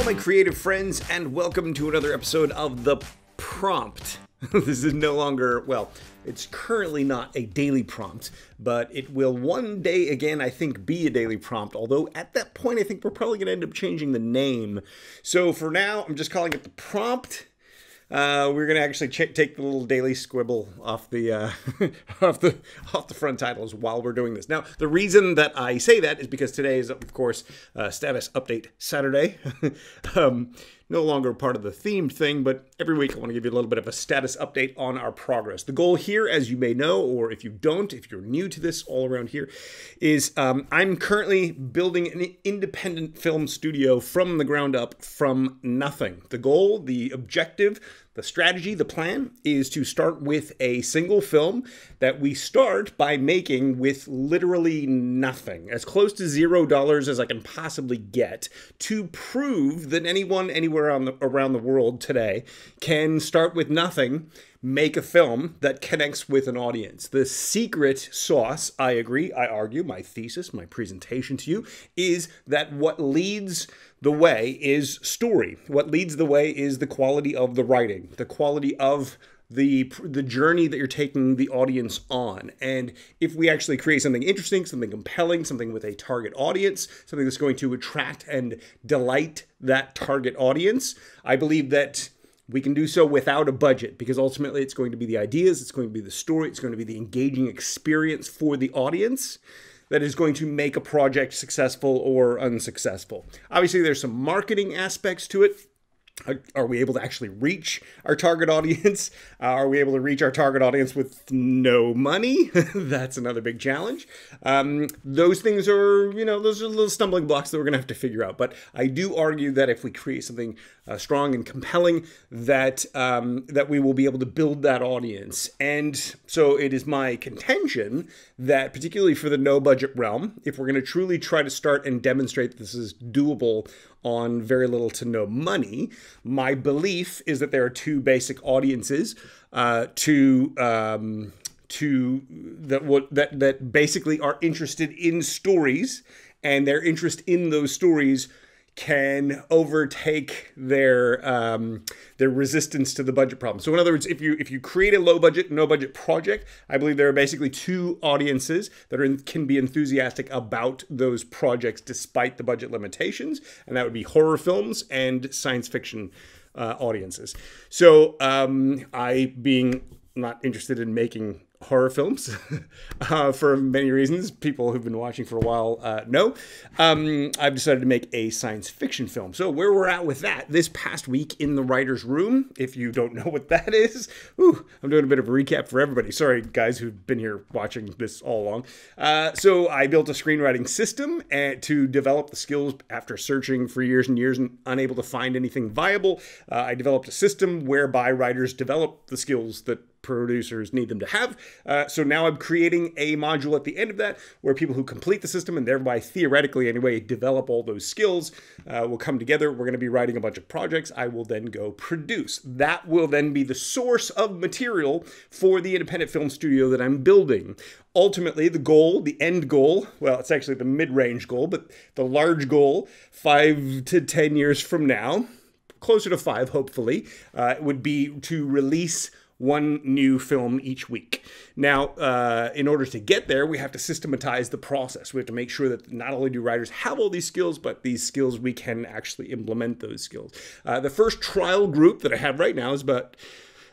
Hello my creative friends, and welcome to another episode of The Prompt. This is no longer, well, it's currently not a daily prompt, but it will one day again, I think, be a daily prompt. Although at that point, I think we're probably going to end up changing the name. So for now, I'm just calling it The Prompt. We're going to actually take the little daily squibble off the, off the front titles while we're doing this. Now, the reason that I say that is because today is, of course, Status Update Saturday. No longer part of the themed thing, but every week I want to give you a little bit of a status update on our progress. The goal here, as you may know, or if you don't, if you're new to this all around here, is I'm currently building an independent film studio from the ground up, from nothing. The goal, the objective, the strategy, the plan is to start with a single film that we start by making with literally nothing, as close to $0 as I can possibly get, to prove that anyone anywhere around the world today can start with nothing, make a film that connects with an audience. The secret sauce, I agree, I argue, my thesis, my presentation to you, is that what leads the way is story. What leads the way is the quality of the writing, the quality of the journey that you're taking the audience on. And if we actually create something interesting, something compelling, something with a target audience, something that's going to attract and delight that target audience, I believe that we can do so without a budget, because ultimately it's going to be the ideas, it's going to be the story, it's going to be the engaging experience for the audience that is going to make a project successful or unsuccessful. Obviously, there's some marketing aspects to it. Are we able to actually reach our target audience? Are we able to reach our target audience with no money? That's another big challenge. Those things are, you know, those are little stumbling blocks that we're going to have to figure out. But I do argue that if we create something strong and compelling, that that we will be able to build that audience. And so it is my contention that particularly for the no-budget realm, if we're going to truly try to start and demonstrate that this is doable on very little to no money, my belief is that there are two basic audiences that basically are interested in stories, and their interest in those stories can overtake their resistance to the budget problem. So in other words, if you create a low budget, no budget project, I believe there are basically two audiences that are can be enthusiastic about those projects despite the budget limitations, and that would be horror films and science fiction audiences. So I, being not interested in making horror films for many reasons, people who've been watching for a while know, I've decided to make a science fiction film. So where we're at with that, this past week in the writer's room, if you don't know what that is, whew, I'm doing a bit of a recap for everybody. Sorry, guys who've been here watching this all along. So I built a screenwriting system to develop the skills after searching for years and years and unable to find anything viable. I developed a system whereby writers develop the skills that producers need them to have. So now I'm creating a module at the end of that where people who complete the system and thereby theoretically anyway develop all those skills will come together. We're going to be writing a bunch of projects. I will then go produce. That will then be the source of material for the independent film studio that I'm building. Ultimately, the goal, the end goal, well, it's actually the mid-range goal, but the large goal 5 to 10 years from now, closer to 5 hopefully, would be to release one new film each week. Now, in order to get there, we have to systematize the process. We have to make sure that not only do writers have all these skills, but these skills, we can actually implement those skills. The first trial group that I have right now is about,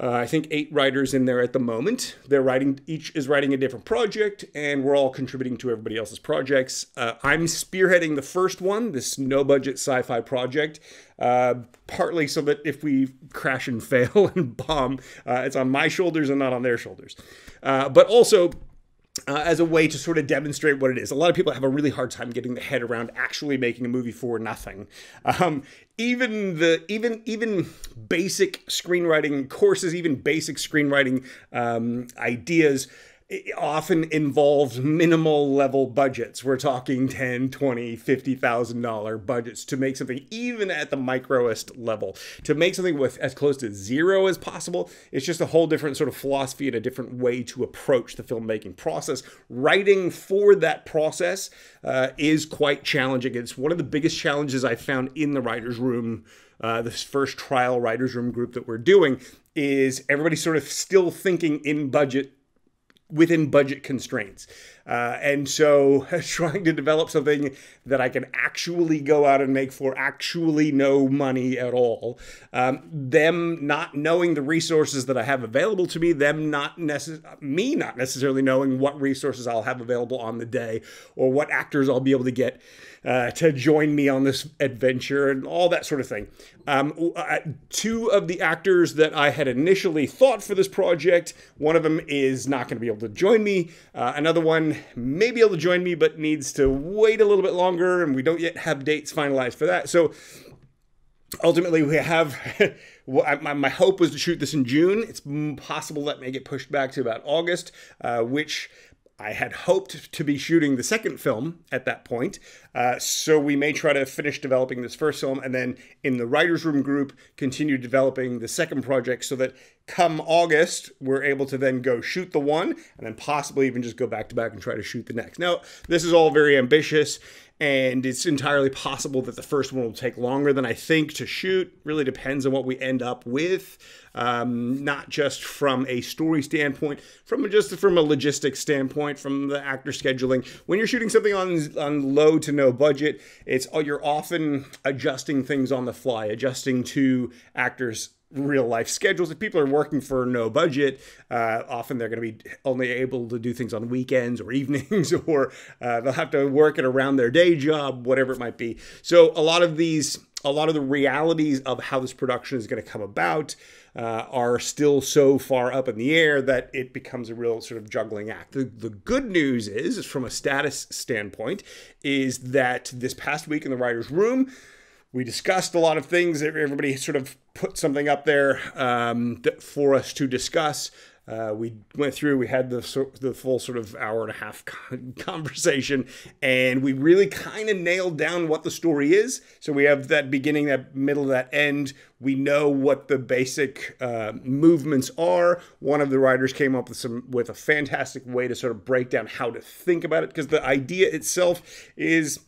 I think, 8 writers in there at the moment. They're writing, each is writing a different project, and we're all contributing to everybody else's projects. I'm spearheading the first one, this no-budget sci-fi project, partly so that if we crash and fail and bomb, it's on my shoulders and not on their shoulders. But also, as a way to sort of demonstrate what it is. A lot of people have a really hard time getting their head around actually making a movie for nothing. Even basic screenwriting courses, even basic screenwriting ideas it often involves minimal level budgets. We're talking $10,000, $20,000, $50,000 budgets to make something, even at the microest level. To make something with as close to zero as possible, it's just a whole different sort of philosophy and a different way to approach the filmmaking process. Writing for that process is quite challenging. It's one of the biggest challenges I found in the Writer's Room, this first trial Writer's Room group that we're doing, is everybody's sort of still thinking in budget, within budget constraints. And so trying to develop something that I can actually go out and make for actually no money at all, them not knowing the resources that I have available to me, me not necessarily knowing what resources I'll have available on the day or what actors I'll be able to get to join me on this adventure and all that sort of thing. Two of the actors that I had initially thought for this project, one of them is not going to be able to join me. Another one may be able to join me, but needs to wait a little bit longer, and we don't yet have dates finalized for that. So ultimately, we have, my hope was to shoot this in June. It's possible that may get pushed back to about August, which I had hoped to be shooting the second film at that point. So we may try to finish developing this first film and then in the Writer's Room group, continue developing the second project so that come August, we're able to then go shoot the one and then possibly even just go back to back and try to shoot the next. Now, this is all very ambitious and it's entirely possible that the first one will take longer than I think to shoot. Really depends on what we end up with, not just from a story standpoint, from a logistics standpoint, from the actor scheduling. When you're shooting something on low to no budget, you're often adjusting things on the fly, adjusting to actors' real life schedules. If people are working for no budget, often they're going to be only able to do things on weekends or evenings, or they'll have to work it around their day job, whatever it might be. So a lot of the realities of how this production is going to come about are still so far up in the air that it becomes a real sort of juggling act. The good news is, from a status standpoint, is that this past week in the Writer's Room, we discussed a lot of things. Everybody sort of put something up there for us to discuss. We went through, we had the full sort of hour and a half conversation, and we really kind of nailed down what the story is. So we have that beginning, that middle, that end. We know what the basic movements are. One of the writers came up with a fantastic way to sort of break down how to think about it, because the idea itself is,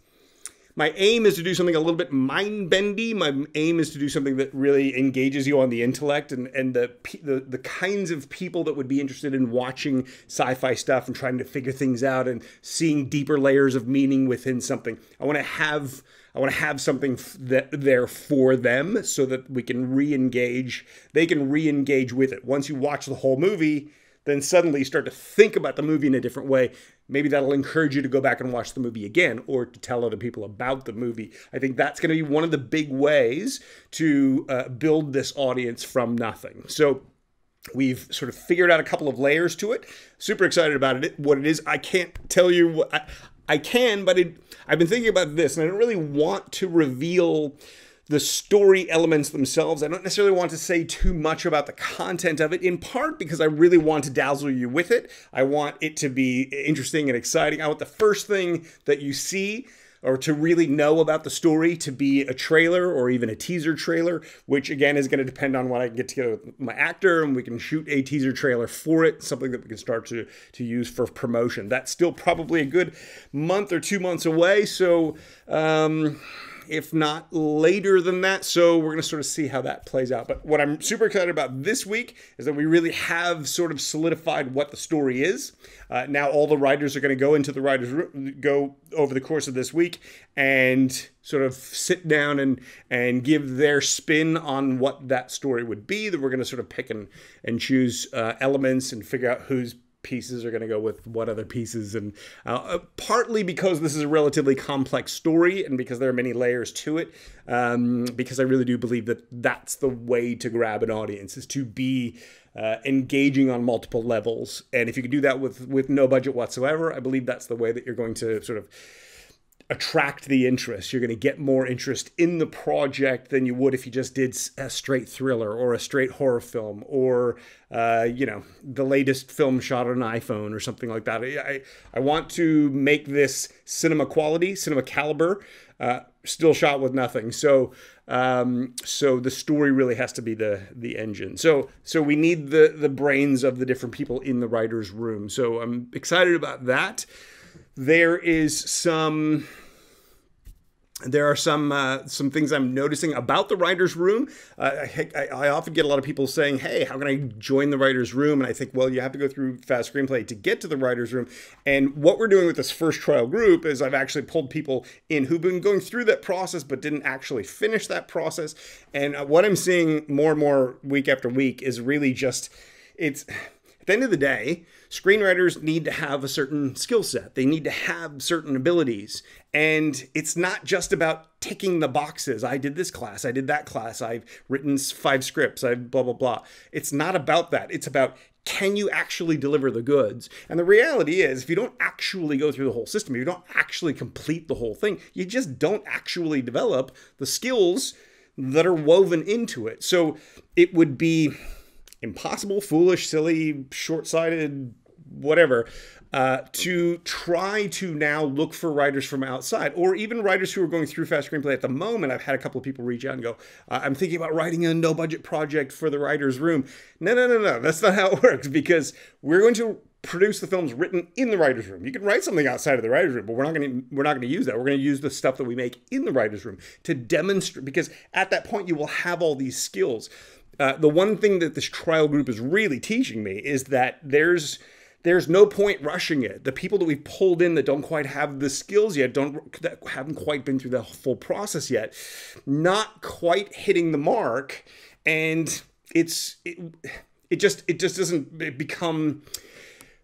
my aim is to do something a little bit mind-bendy. My aim is to do something that really engages you on the intellect and the kinds of people that would be interested in watching sci-fi stuff and trying to figure things out and seeing deeper layers of meaning within something. I want to have something there for them so that we can re-engage. They can re-engage with it. Once you watch the whole movie, then suddenly you start to think about the movie in a different way. Maybe that'll encourage you to go back and watch the movie again or to tell other people about the movie. I think that's going to be one of the big ways to build this audience from nothing. So we've sort of figured out a couple of layers to it. Super excited about it, what it is. I can't tell you what I can, but I've been thinking about this, and I don't really want to reveal the story elements themselves. I don't necessarily want to say too much about the content of it, in part because I really want to dazzle you with it. I want it to be interesting and exciting. I want the first thing that you see or to really know about the story to be a trailer or even a teaser trailer, which again is going to depend on what I can get together with my actor, and we can shoot a teaser trailer for it, something that we can start to use for promotion. That's still probably a good month or 2 months away, so if not later than that. So we're going to sort of see how that plays out. But what I'm super excited about this week is that we really have sort of solidified what the story is. Now all the writers are going to go into the writers' room, go over the course of this week and sort of sit down and give their spin on what that story would be. That we're going to sort of pick and choose elements and figure out who's pieces are going to go with what other pieces, and partly because this is a relatively complex story and because there are many layers to it, because I really do believe that that's the way to grab an audience, is to be engaging on multiple levels. And if you can do that with no budget whatsoever, I believe that's the way that you're going to sort of attract the interest. You're going to get more interest in the project than you would if you just did a straight thriller or a straight horror film or, you know, the latest film shot on an iPhone or something like that. I want to make this cinema quality, cinema caliber, still shot with nothing. So, so the story really has to be the engine. So we need the brains of the different people in the writer's room. So I'm excited about that. There are some things I'm noticing about the writer's room. I often get a lot of people saying, hey, how can I join the writer's room? And I think, well, you have to go through Fast Screenplay to get to the writer's room. And what we're doing with this first trial group is I've actually pulled people in who've been going through that process but didn't actually finish that process. And what I'm seeing more and more week after week is really just, it's... At the end of the day, screenwriters need to have a certain skill set. They need to have certain abilities. And it's not just about ticking the boxes. I did this class. I did that class. I've written 5 scripts. I've blah, blah, blah. It's not about that. It's about, can you actually deliver the goods? And the reality is, if you don't actually go through the whole system, you don't actually complete the whole thing, you just don't actually develop the skills that are woven into it. So it would be... impossible, foolish, silly, short-sighted, whatever, to try to now look for writers from outside, or even writers who are going through Fast Screenplay at the moment. I've had a couple of people reach out and go, I'm thinking about writing a no-budget project for the writer's room. No, no, no, no, that's not how it works, because we're going to produce the films written in the writer's room. You can write something outside of the writer's room, but we're not going to use that. We're going to use the stuff that we make in the writer's room to demonstrate, because at that point you will have all these skills. The one thing that this trial group is really teaching me is that there's no point rushing it. The people that we've pulled in that don't quite have the skills yet, that haven't quite been through the full process yet, not quite hitting the mark, and it just doesn't become.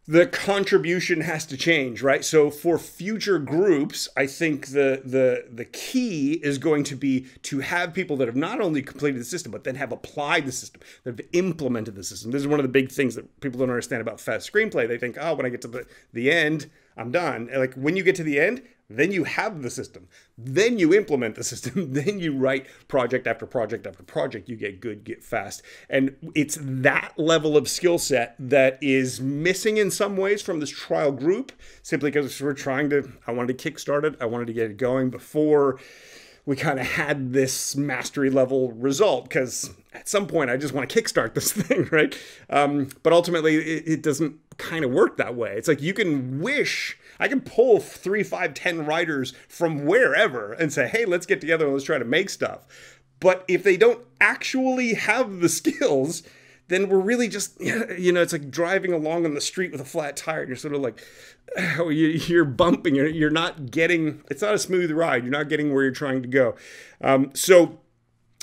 The contribution has to change, right? So for future groups, I think the key is going to be to have people that have not only completed the system, but then have applied the system, that have implemented the system. This is one of the big things that people don't understand about Fast Screenplay. They think, oh, when I get to the end, I'm done. And like, when you get to the end, then you have the system. Then you implement the system. Then you write project after project after project. You get good, get fast. And it's that level of skill set that is missing in some ways from this trial group, simply because we're trying to, I wanted to kickstart it. I wanted to get it going before we kind of had this mastery level result, because at some point I just want to kickstart this thing, right? But ultimately it doesn't kind of work that way. It's like you can wish, I can pull 3, 5, 10 writers from wherever and say, hey, let's get together and let's try to make stuff. But if they don't actually have the skills, then we're really just, you know, it's like driving along on the street with a flat tire. And you're sort of like, oh, you're bumping. You're not getting, it's not a smooth ride. You're not getting where you're trying to go. So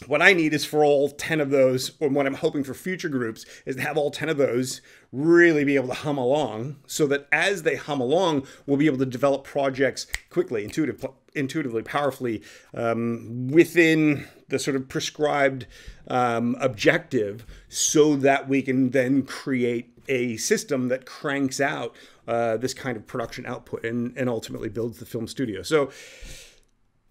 what I need is for all 10 of those, or what I'm hoping for future groups, is to have all 10 of those really be able to hum along, so that as they hum along, we'll be able to develop projects quickly, intuitively, powerfully, within the sort of prescribed objective, so that we can then create a system that cranks out this kind of production output and ultimately builds the film studio. So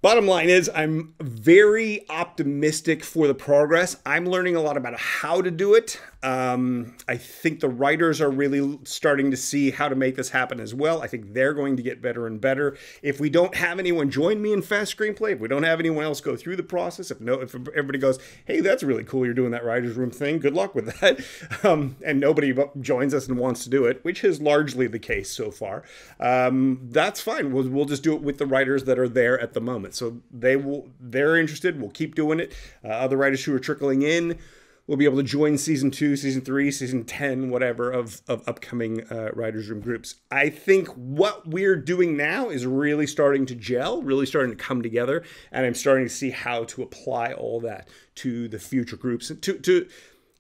bottom line is, I'm very optimistic for the progress. I'm learning a lot about how to do it. I think the writers are really starting to see how to make this happen as well. I think they're going to get better and better. If we don't have anyone join me in Fast Screenplay, if we don't have anyone else go through the process, if everybody goes, hey, that's really cool, you're doing that writer's room thing, good luck with that, and nobody joins us and wants to do it, which is largely the case so far, that's fine. We'll just do it with the writers that are there at the moment. So they're interested. We'll keep doing it. Other writers who are trickling in will be able to join season 2, season 3, season 10, whatever of upcoming writers room groups. I think what we're doing now is really starting to gel, really starting to come together, and I'm starting to see how to apply all that to the future groups,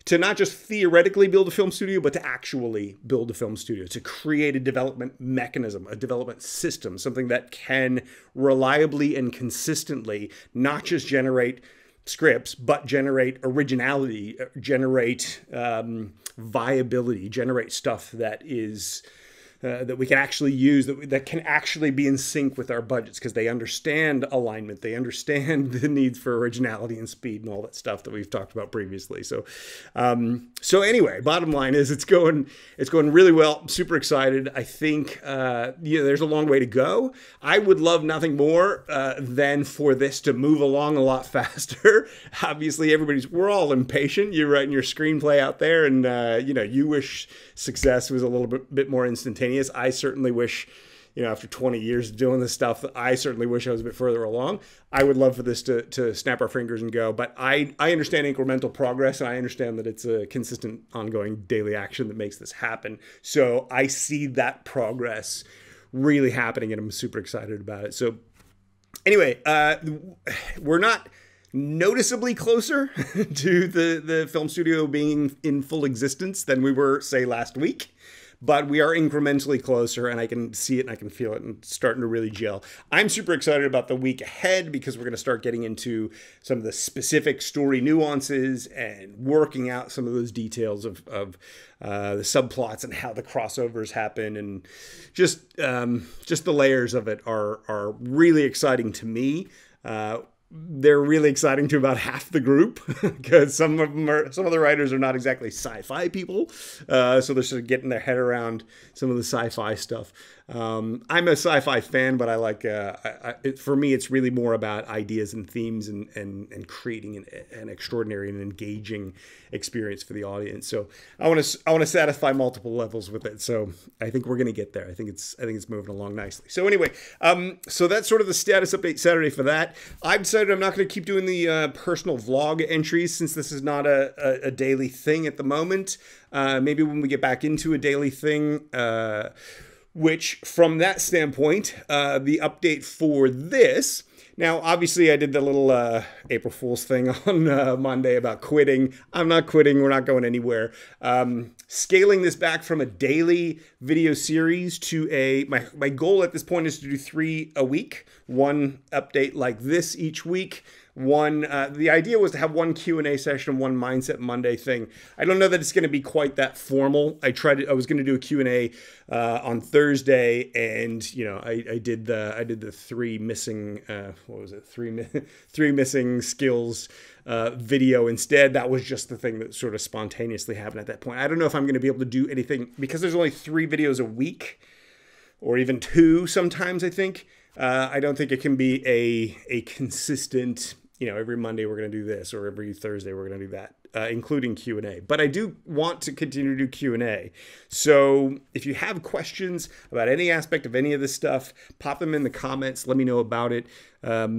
to not just theoretically build a film studio, but to actually build a film studio, to create a development mechanism, a development system, something that can reliably and consistently not just generate scripts, but generate originality, generate viability, generate stuff that is that we can actually use, that can actually be in sync with our budgets, because they understand alignment, they understand the needs for originality and speed and all that stuff that we've talked about previously. So, anyway, bottom line is it's going really well. I'm super excited. I think there's a long way to go. I would love nothing more than for this to move along a lot faster. Obviously, we're all impatient. You're writing your screenplay out there, and you wish success was a little bit more instantaneous. I certainly wish, after 20 years of doing this stuff, I certainly wish I was a bit further along. I would love for this to snap our fingers and go, but I understand incremental progress, and I understand that it's a consistent, ongoing daily action that makes this happen. So I see that progress really happening, and I'm super excited about it. So anyway, we're not noticeably closer to the film studio being in full existence than we were, say, last week. But we are incrementally closer, and I can see it and I can feel it, and it's starting to really gel. I'm super excited about the week ahead, because we're going to start getting into some of the specific story nuances and working out some of those details of the subplots and how the crossovers happen, and just the layers of it are really exciting to me. They're really exciting to about half the group, because some of the writers are not exactly sci-fi people, so they're sort of getting their head around some of the sci-fi stuff. I'm a sci-fi fan, but I like for me it's really more about ideas and themes and creating an extraordinary and engaging experience for the audience. So I want to satisfy multiple levels with it. So I think we're going to get there. I think it's moving along nicely. So anyway, so that's sort of the status update Saturday for that. I've decided I'm not going to keep doing the personal vlog entries, since this is not a daily thing at the moment. Maybe when we get back into a daily thing. Which, from that standpoint, the update for this. Now, obviously, I did the little April Fool's thing on Monday about quitting. I'm not quitting. We're not going anywhere. Scaling this back from a daily video series to my goal at this point is to do 3 a week. 1 update like this each week. The idea was to have 1 Q&A session, 1 Mindset Monday thing. I don't know that it's going to be quite that formal. I was going to do a Q&A on Thursday, and I did the 3 missing three missing skills video instead. That was just the thing that sort of spontaneously happened at that point. I don't know if I'm going to be able to do anything, because there's only 3 videos a week, or even 2 sometimes, I think. I don't think it can be a consistent, every Monday we're going to do this, or every Thursday we're going to do that, including Q&A. But I do want to continue to do Q&A. So if you have questions about any aspect of any of this stuff, pop them in the comments. Let me know about it.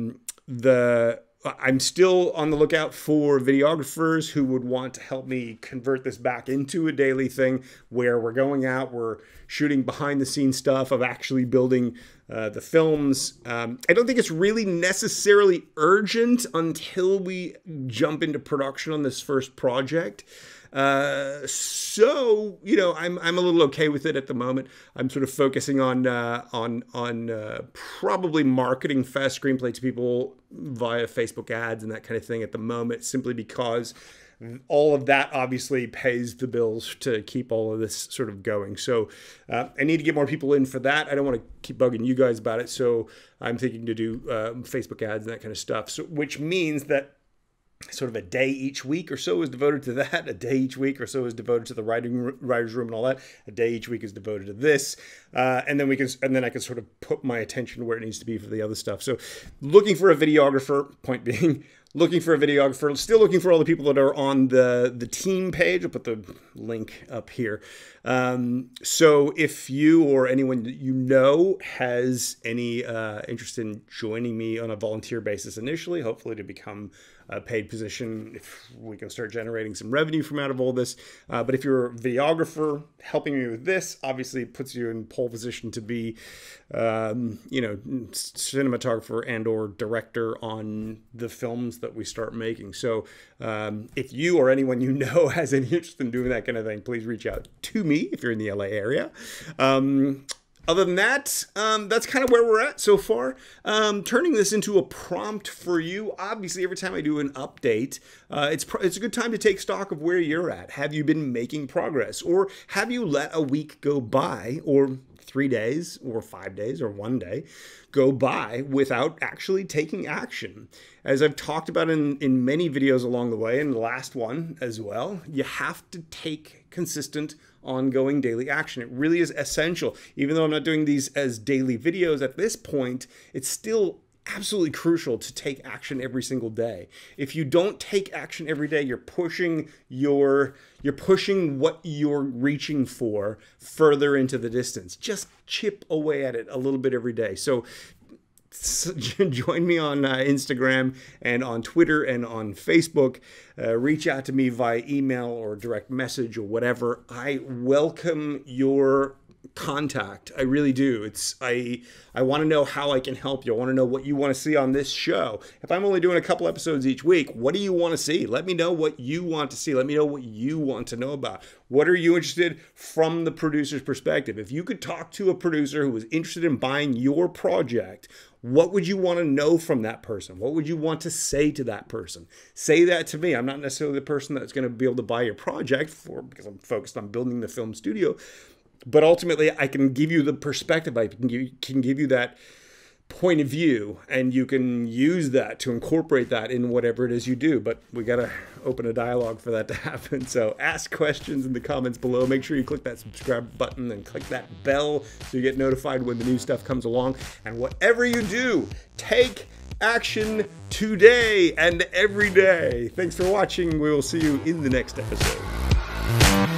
I'm still on the lookout for videographers who would want to help me convert this back into a daily thing, where we're going out, we're shooting behind the scenes stuff of actually building the films. I don't think it's really necessarily urgent until we jump into production on this first project. I'm a little okay with it at the moment. I'm sort of focusing on probably marketing Fast Screenplay to people via Facebook ads and that kind of thing at the moment, simply because all of that obviously pays the bills to keep all of this sort of going. So I need to get more people in for that. I don't want to keep bugging you guys about it. So I'm thinking to do Facebook ads and that kind of stuff. So, which means that sort of a day each week or so is devoted to that. A day each week or so is devoted to the writer's room and all that. A day each week is devoted to this. And then I can sort of put my attention where it needs to be for the other stuff. So looking for a videographer, point being, looking for a videographer, still looking for all the people that are on the team page. I'll put the link up here. So if you or anyone that you know has any interest in joining me on a volunteer basis initially, hopefully to become a paid position if we can start generating some revenue from out of all this. But if you're a videographer helping me with this, obviously it puts you in pole position to be, cinematographer and or director on the films that we start making. So if you or anyone you know has any interest in doing that kind of thing, please reach out to me if you're in the LA area. Other than that, that's kind of where we're at so far. Turning this into a prompt for you. Obviously, every time I do an update, it's a good time to take stock of where you're at. Have you been making progress? Or have you let a week go by, or 3 days or 5 days or 1 day go by without actually taking action. As I've talked about in many videos along the way, and the last one as well, you have to take consistent ongoing daily action. It really is essential. Even though I'm not doing these as daily videos at this point, it's still absolutely crucial to take action every single day. If you don't take action every day, you're pushing what you're reaching for further into the distance. Just chip away at it a little bit every day. So join me on Instagram and on Twitter and on Facebook. Reach out to me via email or direct message or whatever. I welcome your contact. I really do. I want to know how I can help you. I want to know what you want to see on this show. If I'm only doing a couple episodes each week, what do you want to see? Let me know what you want to see. Let me know what you want to know about. What are you interested from the producer's perspective? If you could talk to a producer who was interested in buying your project, what would you want to know from that person? What would you want to say to that person? Say that to me. I'm not necessarily the person that's going to be able to buy your project because I'm focused on building the film studio. But ultimately, I can give you the perspective. I can give you that point of view, and you can use that to incorporate that in whatever it is you do. But we got to open a dialogue for that to happen. So ask questions in the comments below. Make sure you click that subscribe button and click that bell so you get notified when the new stuff comes along. And whatever you do, take action today and every day. Thanks for watching. We will see you in the next episode.